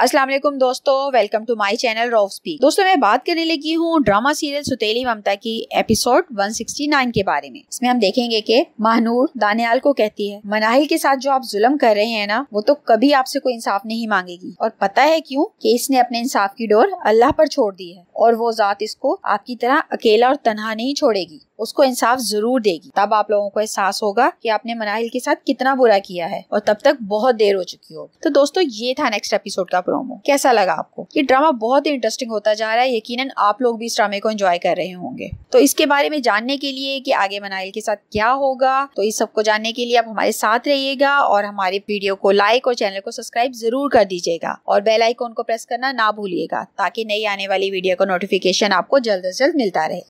अस्सलाम वालेकुम दोस्तों, welcome to my channel Rauf speak. दोस्तों, मैं बात करने लगी हूँ ड्रामा सीरियल सुतेली ममता की एपिसोड 169 के बारे में। इसमें हम देखेंगे कि महानूर दान्याल को कहती है, मनाहिल के साथ जो आप जुल्म कर रहे हैं ना, वो तो कभी आपसे कोई इंसाफ नहीं मांगेगी। और पता है क्यों? कि इसने अपने इंसाफ की डोर अल्लाह पर छोड़ दी है और वो जात इसको आपकी तरह अकेला और तनहा नहीं छोड़ेगी, उसको इंसाफ जरूर देगी। तब आप लोगों को एहसास होगा कि आपने मनाहिल के साथ कितना बुरा किया है और तब तक बहुत देर हो चुकी होगी। तो दोस्तों, ये था नेक्स्ट एपिसोड का प्रोमो। कैसा लगा आपको? ये ड्रामा बहुत ही इंटरेस्टिंग होता जा रहा है, यकीनन आप लोग भी इस ड्रामे को एंजॉय कर रहे होंगे। तो इसके बारे में जानने के लिए कि आगे मनाहिल के साथ क्या होगा, तो इस सबको जानने के लिए आप हमारे साथ रहिएगा और हमारे वीडियो को लाइक और चैनल को सब्सक्राइब जरूर कर दीजिएगा और बेल आइकन को प्रेस करना ना भूलिएगा ताकि नई आने वाली वीडियो का नोटिफिकेशन आपको जल्द से जल्द मिलता रहे।